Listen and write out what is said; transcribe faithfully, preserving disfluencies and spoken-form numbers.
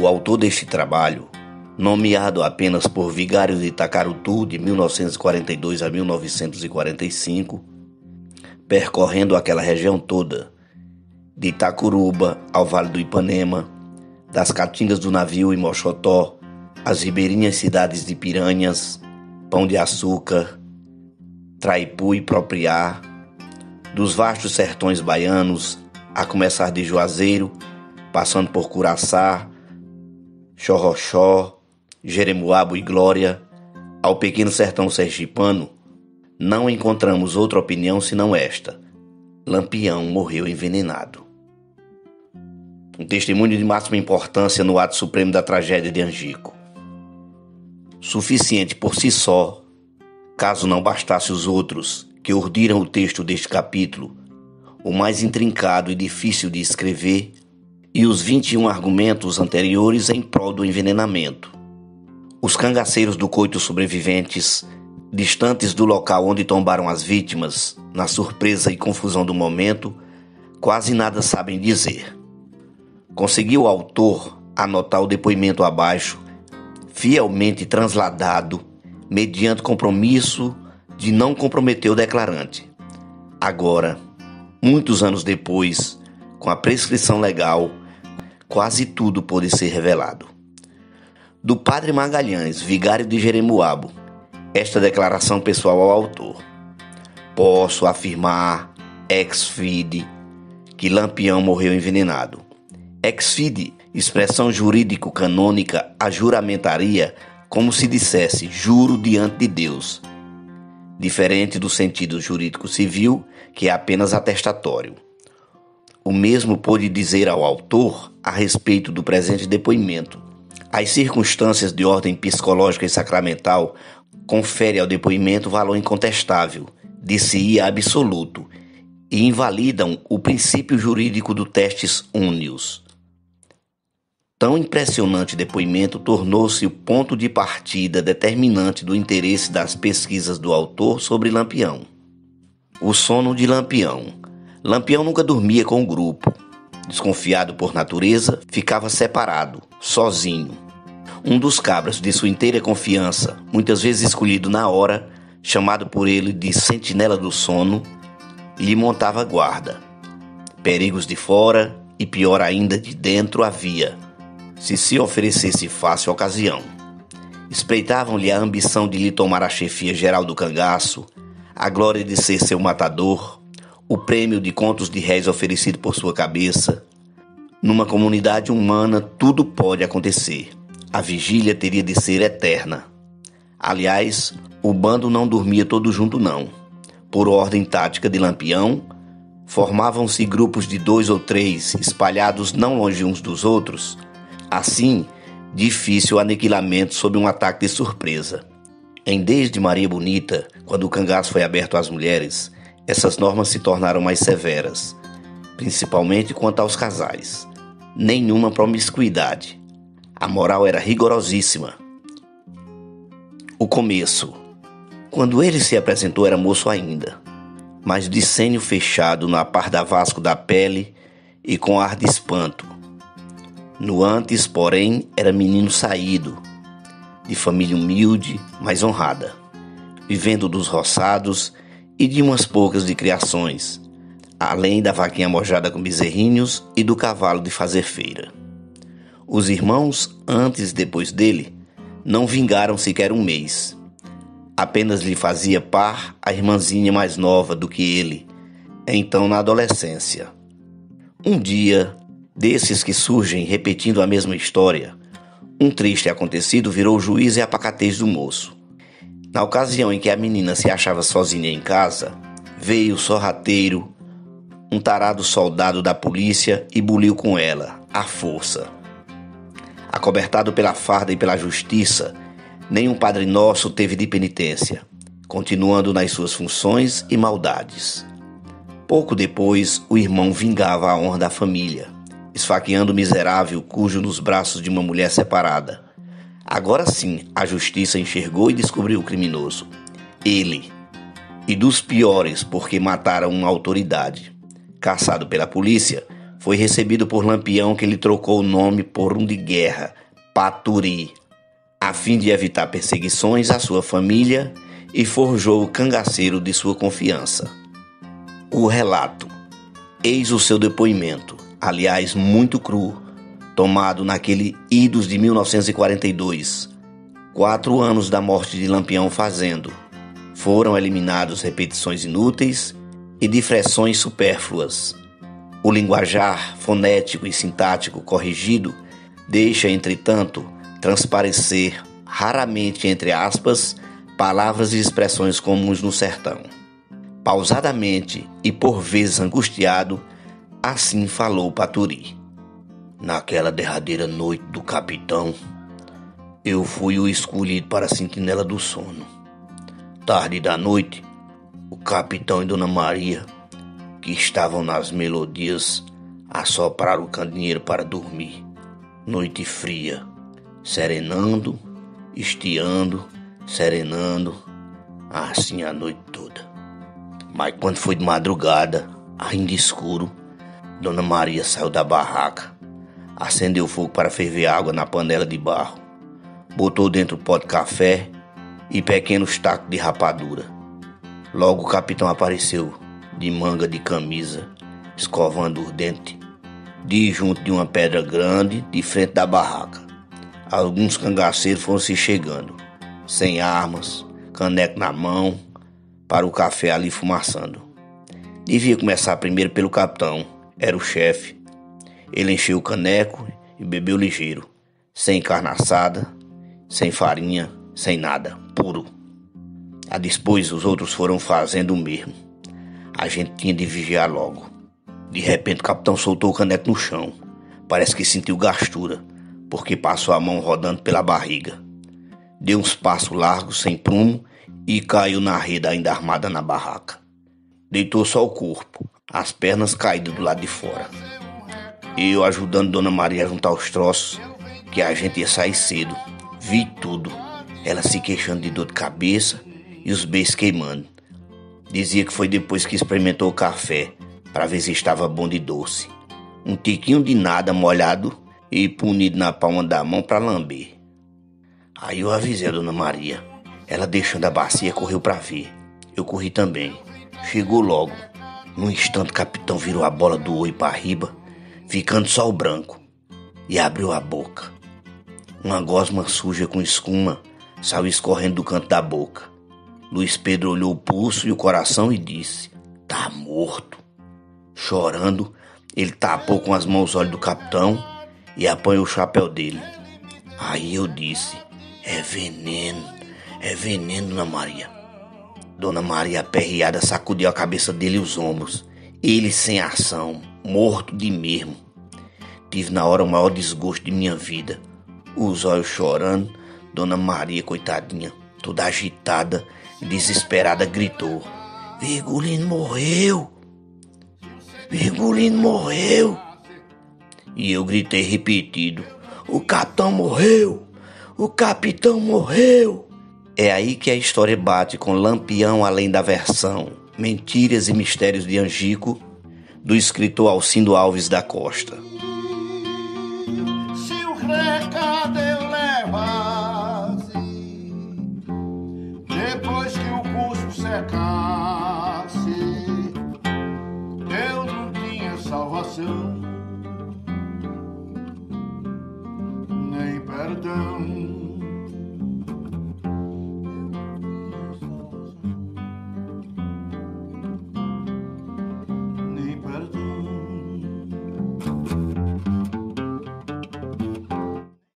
O autor deste trabalho, nomeado apenas por Vigário de Itacarutu de mil novecentos e quarenta e dois a mil novecentos e quarenta e cinco, percorrendo aquela região toda, de Itacuruba ao Vale do Ipanema, das caatingas do navio e Moxotó, as ribeirinhas cidades de Piranhas, Pão de Açúcar, Traipu e Propriá, dos vastos sertões baianos, a começar de Juazeiro, passando por Curaçá, Chorrochó, Jeremoabo e Glória, ao pequeno sertão sergipano, não encontramos outra opinião senão esta: Lampião morreu envenenado. Um testemunho de máxima importância no ato supremo da tragédia de Angico. Suficiente por si só, caso não bastasse os outros que urdiram o texto deste capítulo, o mais intrincado e difícil de escrever, e os vinte e um argumentos anteriores em prol do envenenamento. Os cangaceiros do coito sobreviventes, distantes do local onde tombaram as vítimas, na surpresa e confusão do momento, quase nada sabem dizer. Conseguiu o autor anotar o depoimento abaixo, fielmente transladado, mediante compromisso de não comprometer o declarante. Agora, muitos anos depois, com a prescrição legal, quase tudo pôde ser revelado. Do Padre Magalhães, vigário de Jeremoabo, esta declaração pessoal ao autor: posso afirmar, ex fide, que Lampião morreu envenenado. Ex fide, expressão jurídico-canônica, a juramentaria como se dissesse juro diante de Deus, diferente do sentido jurídico-civil, que é apenas atestatório. O mesmo pôde dizer ao autor a respeito do presente depoimento. As circunstâncias de ordem psicológica e sacramental conferem ao depoimento valor incontestável, dir-se-ia absoluto, e invalidam o princípio jurídico do testes únius. Tão impressionante depoimento tornou-se o ponto de partida determinante do interesse das pesquisas do autor sobre Lampião. O sono de Lampião. Lampião nunca dormia com o grupo. Desconfiado por natureza, ficava separado, sozinho. Um dos cabras de sua inteira confiança, muitas vezes escolhido na hora, chamado por ele de sentinela do sono, lhe montava guarda. Perigos de fora e pior ainda de dentro havia, se se oferecesse fácil ocasião. Espreitavam-lhe a ambição de lhe tomar a chefia geral do cangaço, a glória de ser seu matador, o prêmio de contos de réis oferecido por sua cabeça. Numa comunidade humana, tudo pode acontecer. A vigília teria de ser eterna. Aliás, o bando não dormia todo junto, não. Por ordem tática de Lampião, formavam-se grupos de dois ou três, espalhados não longe uns dos outros. Assim, difícil o aniquilamento sob um ataque de surpresa. Em Desde Maria Bonita, quando o cangaço foi aberto às mulheres, essas normas se tornaram mais severas, principalmente quanto aos casais. Nenhuma promiscuidade. A moral era rigorosíssima. O começo. Quando ele se apresentou era moço ainda, mas de senho fechado na pardavasco da pele e com ar de espanto. No antes, porém, era menino saído, de família humilde, mas honrada, vivendo dos roçados e de umas poucas de criações, além da vaquinha mojada com bezerrinhos e do cavalo de fazer feira. Os irmãos, antes e depois dele, não vingaram sequer um mês. Apenas lhe fazia par a irmãzinha mais nova do que ele, então na adolescência. Um dia, desses que surgem repetindo a mesma história, um triste acontecido virou juiz e a pacatez do moço. Na ocasião em que a menina se achava sozinha em casa, veio sorrateiro, um tarado soldado da polícia, e buliu com ela, à força. Acobertado pela farda e pela justiça, nenhum Padre Nosso teve de penitência, continuando nas suas funções e maldades. Pouco depois, o irmão vingava a honra da família, esfaqueando o miserável cujo nos braços de uma mulher separada, Agora sim, a justiça enxergou e descobriu o criminoso. Ele, e dos piores porque mataram uma autoridade. Caçado pela polícia, foi recebido por Lampião, que lhe trocou o nome por um de guerra, Paturi, a fim de evitar perseguições à sua família, e forjou o cangaceiro de sua confiança. O relato. Eis o seu depoimento, aliás muito cru, tomado naquele idos de mil novecentos e quarenta e dois, quatro anos da morte de Lampião fazendo. Foram eliminados repetições inúteis e difreções supérfluas. O linguajar fonético e sintático corrigido deixa, entretanto, transparecer, raramente entre aspas, palavras e expressões comuns no sertão. Pausadamente e por vezes angustiado, assim falou Paturi. Naquela derradeira noite do capitão, eu fui o escolhido para a sentinela do sono. Tarde da noite, o capitão e Dona Maria, que estavam nas melodias, assopraram o candeeiro para dormir. Noite fria, serenando, estiando, serenando, assim a noite toda. Mas quando foi de madrugada, ainda escuro, Dona Maria saiu da barraca, acendeu fogo para ferver água na panela de barro, botou dentro o pó de café e pequenos tacos de rapadura. Logo o capitão apareceu, de manga de camisa, escovando os dentes, de junto de uma pedra grande, de frente da barraca. Alguns cangaceiros foram se chegando, sem armas, caneco na mão, para o café ali fumaçando. Devia começar primeiro pelo capitão, era o chefe. Ele encheu o caneco e bebeu ligeiro, sem carne assada, sem farinha, sem nada, puro. A depois os outros foram fazendo o mesmo. A gente tinha de vigiar logo. De repente o capitão soltou o caneco no chão. Parece que sentiu gastura, porque passou a mão rodando pela barriga. Deu uns passos largos, sem prumo, e caiu na rede ainda armada na barraca. Deitou só o corpo, as pernas caídas do lado de fora. Eu ajudando Dona Maria a juntar os troços, que a gente ia sair cedo. Vi tudo. Ela se queixando de dor de cabeça e os beijos queimando. Dizia que foi depois que experimentou o café, para ver se estava bom de doce. Um tiquinho de nada molhado e punido na palma da mão para lamber. Aí eu avisei a Dona Maria. Ela, deixando a bacia, correu para ver. Eu corri também. Chegou logo. Num instante o capitão virou a bola do oi para riba, ficando só o branco, e abriu a boca. Uma gosma suja com escuma saiu escorrendo do canto da boca. Luiz Pedro olhou o pulso e o coração e disse: tá morto. Chorando, ele tapou com as mãos os olhos do capitão e apanhou o chapéu dele. Aí eu disse: é veneno, é veneno, Dona Maria. Dona Maria, aperreada, sacudiu a cabeça dele e os ombros. Ele sem ação, morto de mesmo. Tive na hora o maior desgosto de minha vida. Os olhos chorando, Dona Maria, coitadinha, toda agitada e desesperada, gritou: Virgulino morreu! Virgulino morreu! E eu gritei repetido: o capitão morreu! O capitão morreu! É aí que a história bate com Lampião Além da Versão, Mentiras e Mistérios de Angico, do escritor Alcindo Alves da Costa. Se o recado eu levasse, depois que o cuspo secasse, eu não tinha salvação, nem perdão.